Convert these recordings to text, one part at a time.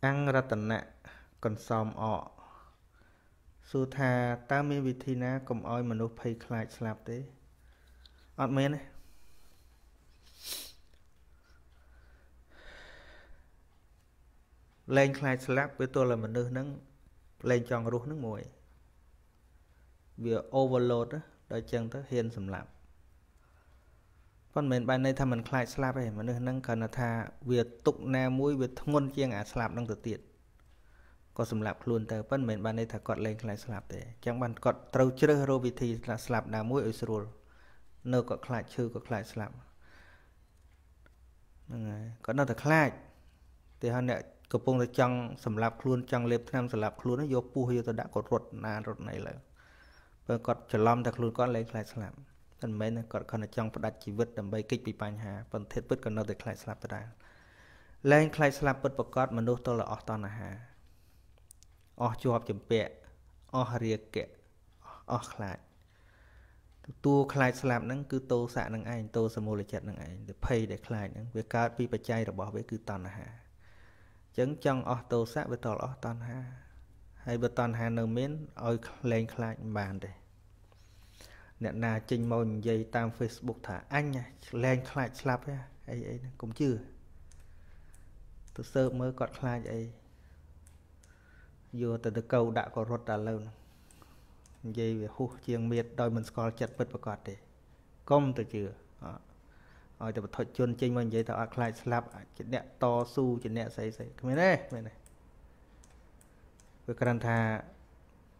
ăn ra tận nạ còn xòm ọ su thà ta mi vị thi ná cầm oi mà nó pay khai slap thế ọt mê này lên khai slap với tôi là mình đưa nắng lên tròn ruột nước mùi việc overload đó đôi chân tới hiên sầm lạp con mình bài này tham mình khai slap ấy mà đưa nắng cần là thà việc tục na mũi việc ngôn chiang à slap đang tự tiệnก็สำหรับคลุนเตอร์ปั้นเหม็นบ้านในถักกอดเลงคลายสลับเตะจังบันกอดเตาเชื้อโรบิธีสลับดามุ้ยอิสรูลเนอก็คลายชื่อก็คลายสลับนั่นไงก็น่าจะคลายแต่ฮะเนี่ยกระโปรงจะจังสำหรับคลุนจังเล็บทำสำหรับคลุนนะโยปูโยตะดะกดรถนารถไหนเลยเปิดกอดจะล้อมแต่คลุนก็เลงคลายสลับปั้นเหม็นกอดขณะจังประดับชีวิตดำไปกิจปีปัญหาปั้นเทศปืดก็น่าจะคลายสลับได้เลงคลายสลับปืดประกอบมนุษย์ตัวละออกตอนอาหารออกจอบจมเปะออกเรียกเกะออกคลายตัวคลายสลับนั่นคือโตสะนั่งไอโตสมุลจัดนั่งไอเดี๋ยวเพย์เดี๋ยวคลายนั่นเวก้าปีปัจจัยเราบอกไว้คือตอนหาจังจังออกโตสะไปต่อออกตอนหาให้ไปตอนหาเนื้อเม้นเอาแรงคลายบานเลยเนี่ยนาจิงมอนยัยตามเฟซบุ๊กถ่าอันไงแรงคลายสลับเนี่ยไอ้นั่นคงชื่อตัวเซิร์ฟเมื่อกอดคลายไอvô từ câu đã có rốt đã lâu dây về hú chiêng miệt đôi mình có chặt bứt và cọt để công từ chưa rồi từ thôi chôn chinh mình dây tạo lại slap chỉ đẹp to su chỉ đẹp say cái này với cần thà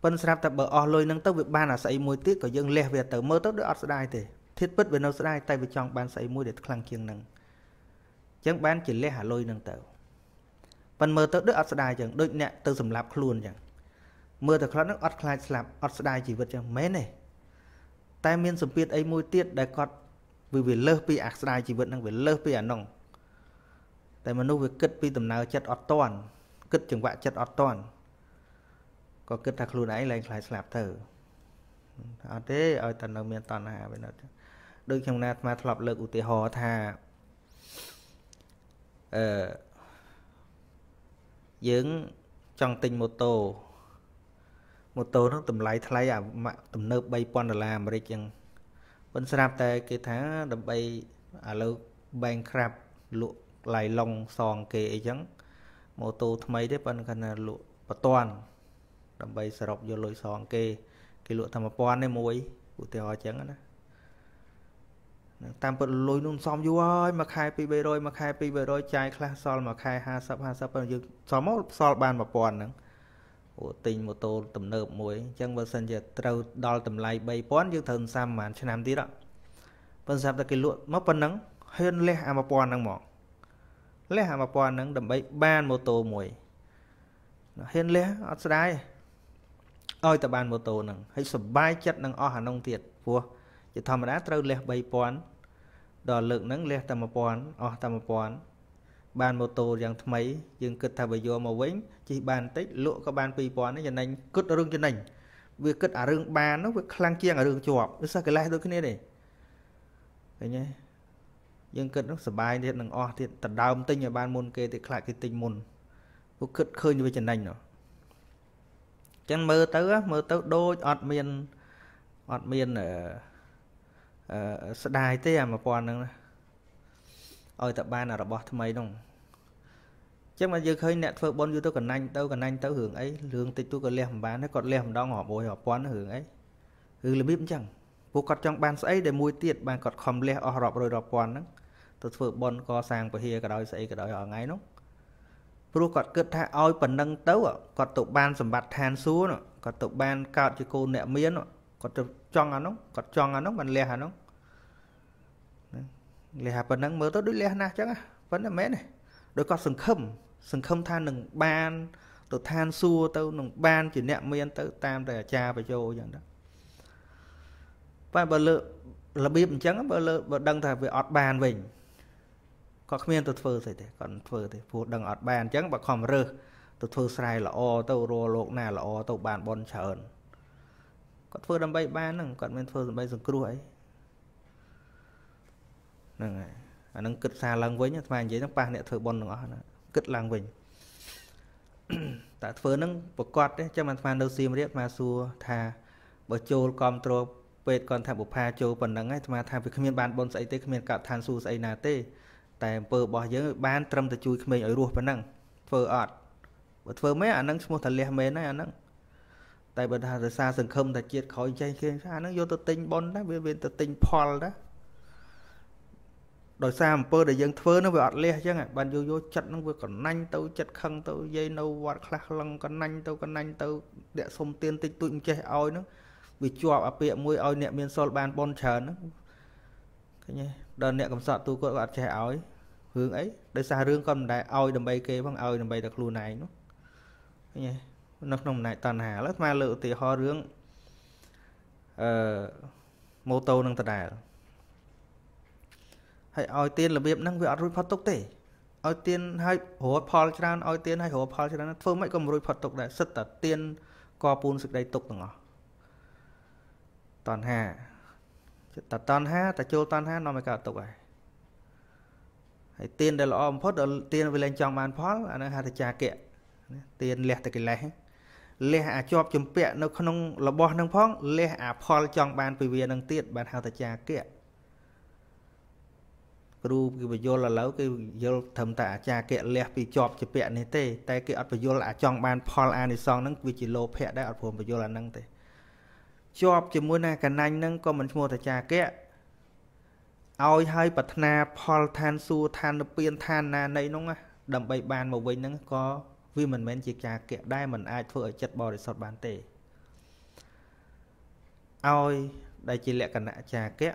phân slap tập bờ ở lôi nâng tốc việc ban là sợi mùi tiết của dừng lẹ về tờ mơ tốc được ở sợi thì thiết bước về nấu sợi tay về trong ban sợi mùi để khăn kiêng nâng chẳng ban chỉ lẹ hà lôi nâng tờ phần mơ tới đứa ớt sợi chẳng đôi nè từ sầm lạp luôn chẳng mơ từ khóa nước ớt khai sạp ớt sợi chỉ vật chẳng mấy này tai miên sầm piết ấy môi tiết đại cọt vì việc lơ pi ác sợi chỉ vật đang việc lơ pi ảnh nòng tại mà nô việc cất pi tầm nào chặt ớt toàn cất chẳng vạ chặt ớt toàn có cất thạc luôn ấy lên khai sạp thở thế ở tận đầu miền toàn hà bên đó đôi chồng nát mà thọp lực út tì hò thà dưỡng trong tình một tô nó tầm lái thay à mà tầm nợ bay pon là làm rồi chừng vẫn sạp tại cái tháng đầm bay à lâu bang crab lụa lại lòng sòng kề chẳng một tô tham ấy đấy pon là lụa và toàn đầm bay sập vô lối sòng kề cái lụa tham pon này mối của tèo hoa chẳng đó tam phần lôi nung xóm vô ơi mà khai pi bê rồi trái khla sol mà khai ha sập nhưng xóm một sol bàn mà còn nữa tình một tô tầm nợ muối chẳng bớt sân giờ trâu đo tầm lại bay pón nhưng thường sam màn sẽ làm tí đó phần sập là cái lụa móc phần nắng hơn lẽ mà còn đang mỏng lẽ mà còn đang đầm bay ban một tô muối hơn lẽ ở đây ơi tập ban một tô nằng hay sập bay chất nằng o hà nông thiệt vuaจะทำอะไรเราเลี้ยใบปอนดอลเลิกนั่งเลี้ยตามปอนอ๋อตามปอนบานโมโตยังทำไมยังกึศทำใบโยมาเว้นจีบานติลวกกับบานปีปอนนี่จะนั่งกึศเรื่องจะนั่งเวียกึศเรื่องบานนู้นเวียคลังเกียงเรื่องจวบนึกสักอะไรด้วยกันนี่เลยเห็นไหมยังกึศต้องสบายเด็ดหนังอ๋อเด็ดตัดดาวติงอย่างบานมนเกติคลายกิติมนพวกกึศเคยอยู่ไปจะนั่งเนาะจันเมื่อเต้าโดยอดเมียนสดายเตี้ยมาปอนนึงนะเออแต่บ้านเราบอกทำไมน้อง Chắc mà giờ khơi nẹt phơi bón vô tôi còn anh tao hưởng ấy lương tịch tôi còn lèm bán nó còn lèm đau ngỏ bồi ngỏ quán hưởng ấy hư là biết chẳng vô cọt trong bàn ấy để mùi tiệt bàn cọt khom lè o rọp rồi rọp quán đó tôi phơi bón co sang của hia cả đôi sấy cả đôi ở ngay nó vô cọt cất tha oi phần nâng tấu ạ cọt tụ ban sầm bạt than xúa nó cọt tụ ban cao cho cô nẹt miến nó cọt tròn ăn nó cọt tròn ăn nó bàn lè nó lè phần nâng mới tôi đứt lè na chắc á vẫn là mé này đôi cọt sừng khâm than đừng ban tôi than xua tôi đừng ban chỉ nẹm miên tôi tam để cha và châu vậy đó và bờ lợ là bịp trắng bờ lợ bờ đăng thà về ọt bàn mình có miên tôi phơi thì còn phơi thì phụ đằng ọt bàn trắng và khom rơ tôi phơi xài là o tôi rô lộc nà là o tôi bàn bon chờn còn phơi đâm bay ban đằng còn miên phơi đâm bay rừng cua ấy này anh đang cực xa lần với nhá mà vậy nó ba nẹt phơi bon nó cất làng mình tại phơi nắng bật quạt đấy cho mình pha đầu xi mít mà xua thà bờ châu còn trộn bệt còn thà bột pha châu phần nắng ấy mà thà về khmien bàn bồn sấy tê khmien cạo than xu sấy nà tê tại bờ bỏ dưới bàn trâm từ chui khmien ở ruột phần nắng phơi ọt bật phơi mấy anh nắng mua thật lẹ mấy này anh nắng tại bờ thà từ xa sừng khâm tại chiết khói chay khi xa nắng vô từ tinh bồn đó bên từ tinh pol đó đòi xa một pơ để dân phơi nó về ọt lẹ chứ ngại bàn vô vô chặt nó vừa còn nanh tâu chặt khăn tâu dây nâu vạt khạc lăng còn nanh tâu để sông tiên tích tụi mình chơi oi nó bị chuột à bịa môi oi nẹm miên sol bàn bon chờn nó cái nhé đợt nẹm cầm sọ tôi có bạn chơi oi hướng ấy để xa rương con đại oi đầm bay kê bằng oi đầm bay đặc lù này nó cái nhé nó nồng này toàn hà lắm mà lự thì ho rương mô tô nâng tạt đài hay oi tiền là bếp năng về rui phật tục tể oi tiền hay hồ phật tràn oi tiền hay hồ phật tràn phương mấy cầm rui phật tục đại sất tật tiền co pun sực đầy tục từng ngõ toàn hà tật toàn hà tật châu toàn hà nó mới cả tục này hay tiền đây là om phật tiền về lên trong bàn phật anh hà thì trà kẹ tiền lẹ thì cái lẹ à cho chấm pẹ nó không là bò năng phong lẹ à phật trong bàn vì về năng tiền bàn hà thì trà kẹ cú cái bây giờ là lâu cái giờ thầm tạ cha kẹt lẹ bị chọp chỉ bẹn này tê tay cái bây giờ là trong bàn Paul An song nâng vì chỉ lô phe đã ở phồn bây giờ là nâng tê chọp chỉ muốn là cái nanh nâng còn mình mua tại cha kẹt ao hay bật na Paul than su than pin than na này núng á đầm bay bàn một mình nâng có vì mình men chỉ cha kẹt đai mình ai thua ở chật bò để sọt bàn tê ao đây chỉ lẹ cái nạ cha kẹt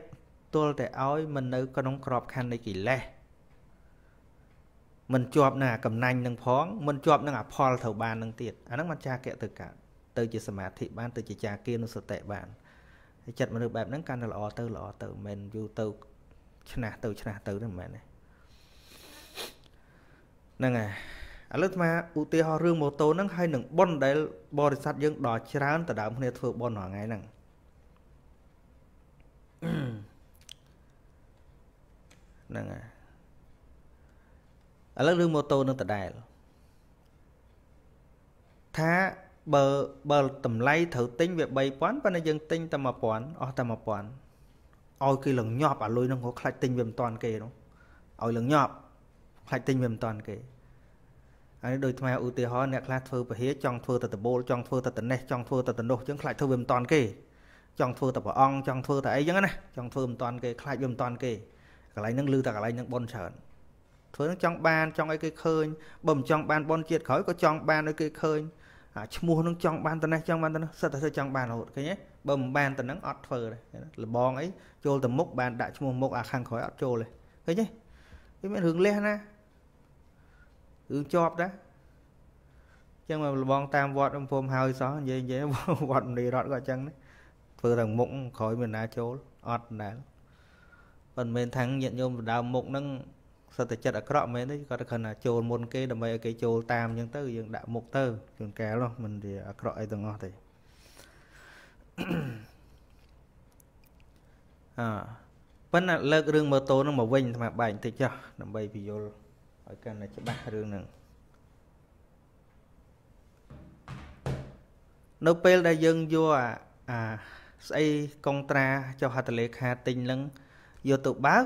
tôi để oi mình nữ có nông crop khăn này kỳ lẹ mình chọp nà cầm nành nâng phóng mình chọp nâng à phol thầu bàn nâng tiệt anh nâng mặt cha kẹt từ cả từ chỉ sầm thị ban từ chỉ cha kia nó sợ tệ bàn chặt mà được bẹp nâng can là lọ từ mình view từ từ đó mẹ này nâng à anh lúc mà ưu tiên họ rương mô tô nâng hay nâng bon để bò để sát dân đỏ chán từ đám này thuộc bon họ ngay nâng năng à, ở lớp đường mô tô nâng tận đài, thá bờ tầm lay thử tinh việc bày quán và dân tinh tầm mà quán, ôi cái lần nhọp à lôi nâng có khai tinh viêm toàn kề đúng, ôi lần nhọp khai tinh viêm toàn kề, anh đôi thay ưu tiên họ nè khai thưa và hía trong thưa từ bô trong thưa từ này trong thưa từ đồ chứ khai thưa viêm toàn kề, trong thưa từ bỏ ong trong thưa từ ấy giống này, trong thưa viêm toàn kề khai viêm toàn kề cả lại nâng lưu ta cả lại nâng bon chờn thôi trong ban trong ấy cái khơi bầm trong ban bon triệt khói có trong ban ấy cái khơi mua nó trong ban tuần này trong ban tuần này sao ta trong ban hột cái nhé bầm ban tuần nắng ọt phờ này là bon ấy trôi từ mốc ban đại mua mốc à khang khói ọt trôi này thấy chứ cái mẹ hướng lên á hướng chọp đó chẳng mà bon tam vọt ông phom hao xó vậy vọt đi rót gọi chăng đấy phờ thằng mộng khói mình lá trôi ọt này phần bên thằng nhận nhôm đào mục nâng sao thể chất ở cọ mấy đấy có cần là trồ môn kê đầm bay cái trồ tam nhưng tới dừng đạo mục tơ trường kéo luôn mình thì ở cọ ấy từng ngọt thì vẫn là lơ rương mơ tố nó mà vinh mà bảnh thì cho đầm bay video ở cần là chụp ba rương nè nó pel đại dương vua xây công tra cho hạt lệ hà tinh lưng vô tụ bác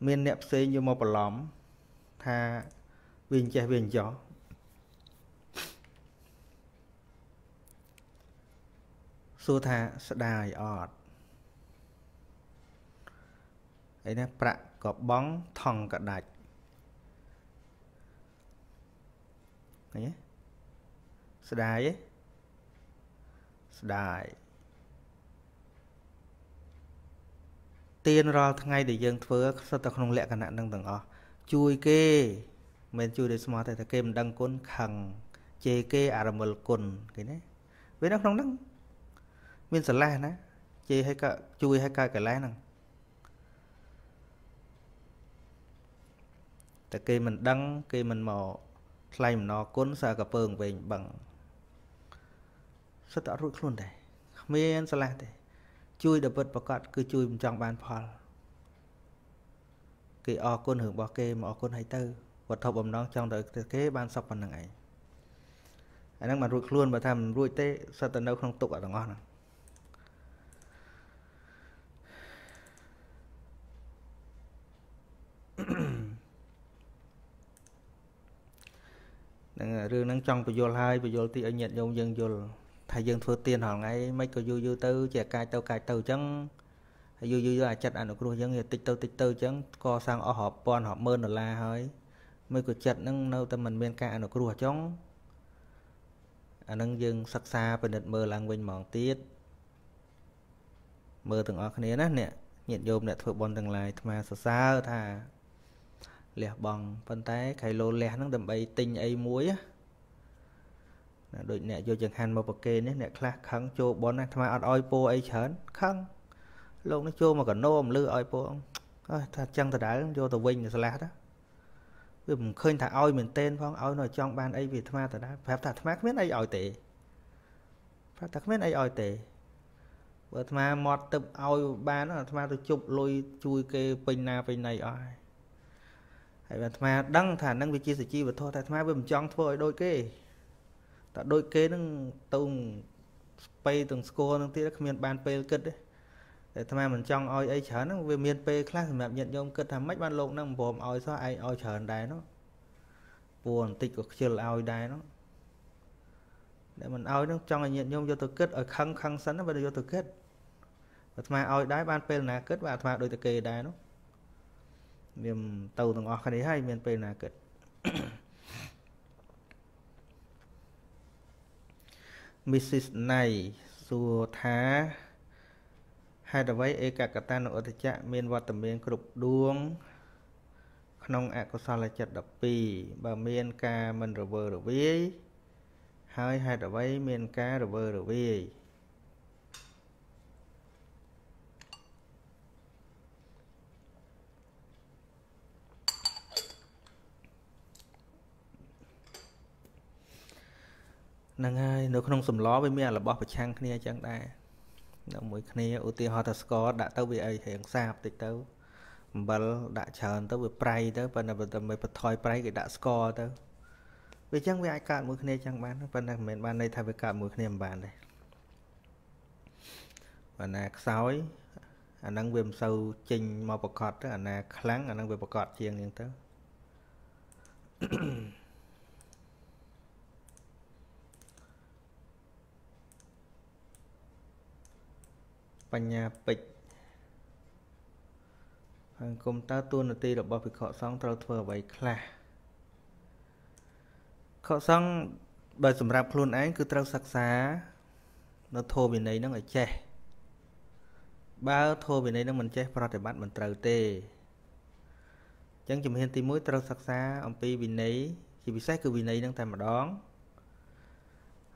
miền đẹp xây như một lòm tha viên che viên gió xua tha sẽ đài ọt ấy nè prạ có bóng thòng cả đạch ấy sẽ đài ấy sẽ đài tiên rồi thằng ngay để dân phớ sao ta không lẽ cả nạn đang từng ọ chui kê mình chui để smart thì ta kê mình đăng côn khằng chê kê aramel cồn cái đấy với nó không đăng mình sẽ la nè chê hay cả chui hay cả cái lá nè ta kê mình đăng kê mình mò claim nó côn xa cả phường về bằng sao ta rút luôn đấy mình sẽ la đấy chui đập vật bạc cát cứ chui trong bàn phật cái o côn hưởng bạc kê mà o côn hay tư vật thọ bầm nón trong đời kế ban sập phần này anh đang mà ruột luôn và tham ruột tê sao tận đâu không tụ ở đồng ngon này đang rương đang trong phải vô hai phải vô thì anh nhận vô dân vô thầy dân phơi tiền họ ngay mấy cái du tư trẻ cài tàu chăng du là chặt ăn được luôn chăng tích tàu chăng co sang ở họp bọn họp mơn rồi la hơi mấy cái chặt nâng nâu tâm mình bên cạnh ăn được luôn chăng anh nâng dân sắc xa bên đợt mơ làng bên mỏng tiết mơ từng ở cái này nè nhiệt dồn để thổi bọn từng lại mà xa thà lẹ bằng phân tay khai lô lẹ nó đầm bay tinh ấy muối đội nè vô trường hành một kê nè khá khăn cho bọn này mà oi po ấy chán khăn lúc nó cho mà còn nôm lư oi po thật chăng thật đã vô tờ Vinh là salad đó vì mình khơi thả oi mình tên phong oi nói trong ban ấy vì thà thật đã phải thật mát biết ấy oi tệ phải thật biết ấy oi tệ bữa thà mọt tập oi ban nó thà tôi chụp lôi chui kê pin na pin này oi hay thà đăng thả năng vị chi sự chi và thôi thà mình trong thôi đôi cái tại đôi kế nâng tông pay từng score nâng tí các miền ban pay cất đấy để tham gia mình trong oi ấy chở nó về miền pay class mẹ nhận nhôm cất tham mấy ban lộn nâng bồm oi sao ai oi chở đài nó buồn tịch của chiều oi đài nó để mình oi nó trong này nhận nhôm cho tôi cất ở khăng khăng sẵn nó bây giờ cho tôi kết và tham oi đái ban pay là kết và tham đôi tự kề đài nó miền tàu từng oi cái đấy hay miền pay là kết Mrs. này xua thá hai đầu váy ê cả cả ta nội thị trạng miền và tầm miền cực đuông nông ạ có sao là chật đập bì bà miền ca mình rồi vơ rồi vi hai đầu váy miền ca rồi vơ rồi vi năng ai nếu không sầm ló với mẹ là bóp phải chăng kia chẳng đại nó mũi kia ưu tiên họ thật có đã tao bị ai hiện sạp thì tao bà đã chờ tao bị pray tao và là tao mới phải thoi pray cái đã score tao vì chẳng vì ai cả mũi kia chẳng bán và là mình ban đây thay với cả mũi kia bàn này và là sói anh đang viêm sâu trình màu bạc cọt đó là kháng anh đang về bạc cọt chiêng nhưng tao nhà bịch hàng công ta tuôn là ti được bao việc họ xong tao thừa vậy là họ xong bởi sầm rạp luôn ấy cứ tao sặc xá nó thô bên đấy nó người che bao thô bên đấy nó mình che vào để bắt mình trầu tê chẳng chừng hiện ti mũi tao sặc xá ông pi bên đấy chỉ bị xét cứ bên đấy đang thèm mà đón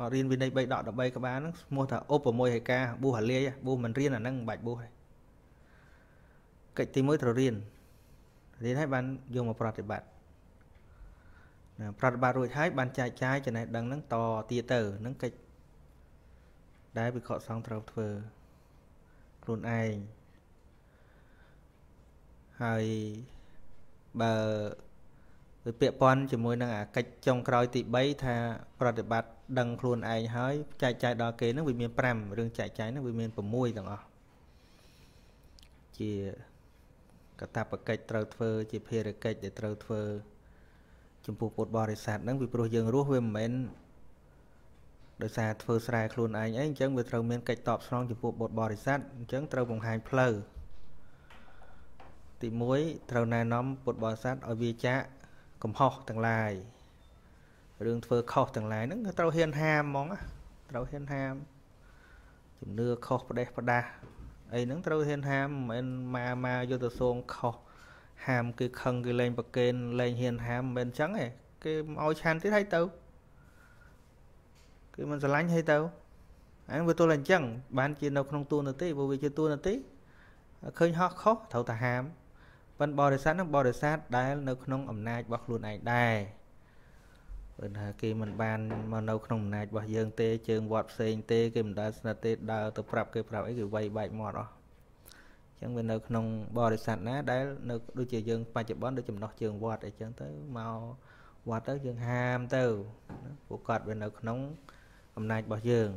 อัดเรียนวินัยใบดอกดับใบกับบ้านนั่นมัวแต่โอปมวยเหกาบวกหันเลี้ยบวกมันเรียนนั่นบัดบวกกิจที่มือเธอเรียนเรียนให้บ้านโยมมาปฏิบัติปฏิบัติโดยใช้บ้านใจใจจะไหนดังนั่งต่อตีเตอร์นั่งกิจได้ไปขอสองเท่าเธอรุนไอให้เบอร์เปียปอนจะมวยนางกิจจงครอยติใบทาปฏิบัติดังรุนไอเฮ้ยใจใจดอกเกนั่งวิเมียนแปรมเรื่องใจใจนั่งวิเมียนปมมวยต่างอ่ะจีกตาปกิจเตาเธอจีเพรกิจเตาเธอจมูกปวดบริษัทนั่งวิปรยังรู้เวมเหม็นโดยสารเพื่อสลายคลุนไอ้เงี้ยจังเวทเราเมียนไก่ตอบสนองจมูกบดบริษัทจังเราบ่งหายเพลอตีมุ้ยเรานายน้อมบดบริษัทเอาวีจ้ากลมหอกต่างลายเรื่องเพื่อข้อต่างลายนั่นเราเฮียนแฮมมองอ่ะเราเฮียนแฮมจุดเนื้อข้อประเดประดาไอ้นั่นเราเฮียนแฮมเหมือนมาโยตโซงข้อแฮมคือคังคือเลนประเกนเลนเฮียนแฮมเป็นจังไงคือเอาชันที่ให้ตัวคือมันจะล้างให้เตาอันเวตัวหลังจังบ้านกินเราขนมตัวนาทีบริเวณตัวนาทีเคยฮอกเขาเท่าตาหามบรรบริษัทนักบริษัทได้เราขนมอำนาจบักลุนไอได้เป็นหาเกมมันบานมาเราขนมอำนาจบักยังเตะเชิงวอดเซงเตะเกมได้นาทีดาวตัวปรับเกมปรับไอ้คือใบใบหมดอ่ะจังเป็นเราขนมบริษัทนะได้เราดูเชิงปัจจุบันดูจำนวนเชิงวอดไอ้จังเตะมาวัดเตะเชิงหามเตะบุกกัดเป็นเราขนมอำนาจบ่เยิง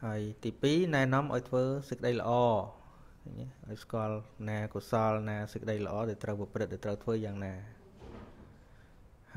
ไอ้ตีปีนายน้อมไอ้เธอศึกได้หล่อไอ้สกอลนากุศลนาศึกได้หล่อเดี๋ยวเราบุปผาเดี๋ยวเราเธออย่างนาไอ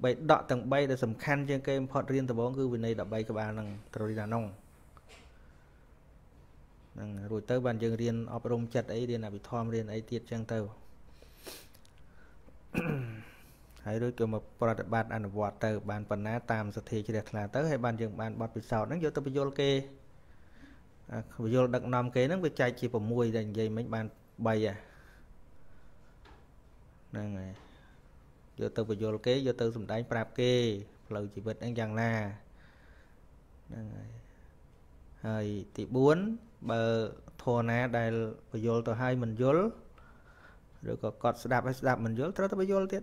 ใบดอกต่างใบแต่สำคัญจังเกมพอเรียนตะโบงคือวินัยดอกใบกระบาลหนึ่งตรีดาน้องรูเตอร์บันยังเรียนอบรมจัดไอเรียนอภิธรรมเรียนไอตีจังเตอให้ด้วยเกี่ยวกับปฏิบัติอันวัดเตอร์บานปัญหาตามสถิติเด็ดขาดเตอร์ให้บานยังบานบัดปิดเสานั่งโยตไปโยลเกไปโยลดักนำเกนั่งไปใจจีบมวยดังใหญ่ไม่บานใบอ่ะนั่งไงโยตไปโยลเกโยตสมได้ปราบเกเราจีบดังอย่างน่านั่งไงให้ตีบุญเบอร์โทนะได้ไปโยลต่อให้มันโยลหรือก็กอดสดับมันโยลเท่าตัวไปโยลเตี้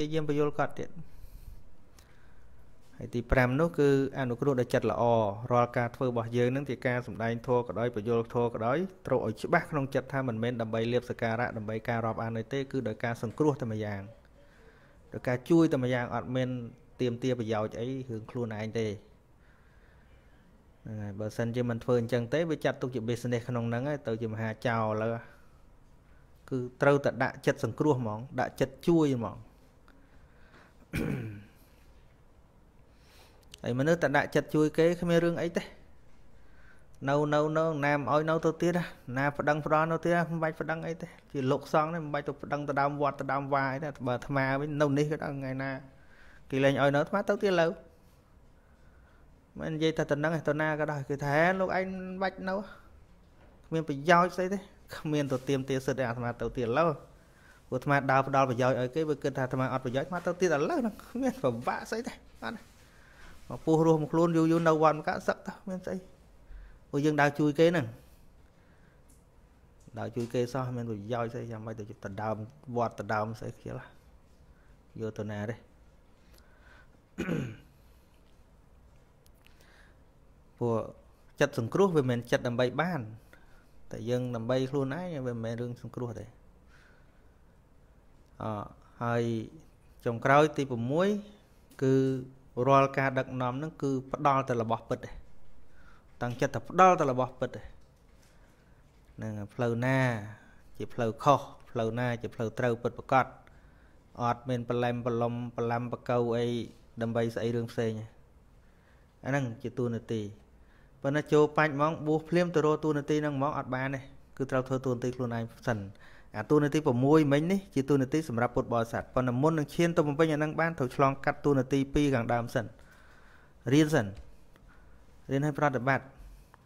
ยเยี่ยมประโยชน์กัดเด็ดไอ้ตีแปรมนู้คืออนุกรุได้จัดละอรอการเทอร์บอกเยอะนั่งตีการสำได้โทก็ได้ประโยชน์โทก็ได้ตรวจชิบักลงจัดท่ามันเม้นดับใบเรียบสการะดับใบการรอบอันในเต้คือโดยการสังกรุธธรรมยางโดยการช่วยธรรมยางอัดเม้นเตรียมประโยชน์ไอ้หึงครูนายเต้บริษัทจะมันเฟิร์นจังเต้ไปจัดตุกจิบเบสเนคขนมนั่งไอ้ตัวจิมหาเจ้าแล้วคือเต้าแต่ด่าจัดสังกรุธมองด่าจัดช่วยมองไอ้มันนึกแต่đại chặt chui cái không biếtរឿងấy thế, nâu nam oi nâu tôi tiếc đó, nam phải đăng pro nâu tiếc đó, bay phải đăng ấy thế, chỉ lục xoắn đấy bay tôi đăng tôi đam vọt tôi đam vai đó, bà tham à với nâu ní cái đăng ngày na, kỳ lên oi nâu thoát tôi tiếc lâu, mình dây ta tình đăng tôi na cái đó, cứ thế lúc anh bách nâu, mình phải giao cái đấy, không miền tôi tiêm tiếc sệt à mà tôi tiếc lâu.อุตมาดาวดาวไปย้อยไอ้เกิดทำไมอัดไปย้อยมาตั้งตีแต่เลิกนะไม่ผมว่าใส่ได้มาปูรวมคลุนอยู่นวันก็สักเท่าไม่ใช่โอ้ยังดาวช่วยเกนั่งดาวช่วยเกซ้อมันไปย้อยใส่ยังไม่ตัวจุดตัดดาววอดตัดดาวใส่เขียวละโยตัวนาเลยพวกจัดสังครุไปเหมือนจัดดำใบบ้านแต่ยังดำใบคลุนไอ้ไปเหมือนเรื่องสังครุเลยให้จงกล่าวที่ผมมวยคือรอการดักนำนั่นคือพัดดอลแต่ละบอสเปิดตั้งใจแต่พัดดอลแต่ละบอสเปิด nâng phâu na chỉ phâu khó phâu na chỉ phâu trâu bật bật cọt ọt mình palem câu ấy đâm bay say đường xe nhỉ anh nâng chỉ tu nửa tì và nó chố panh mong buộc phim từ rô tu nửa tì nâng mong ọt ba này cứ trâu thơ tu nửa tì luôn anh sần à tu nửa tì vào môi mình đấy chỉ tu nửa tì sầm rạp bột bò sạt còn nằm môn nâng chiên tôi một bên nhà nâng ban thầu chlong cắt tu nửa tì pi càng đam sần riêng sần riêng hai product bát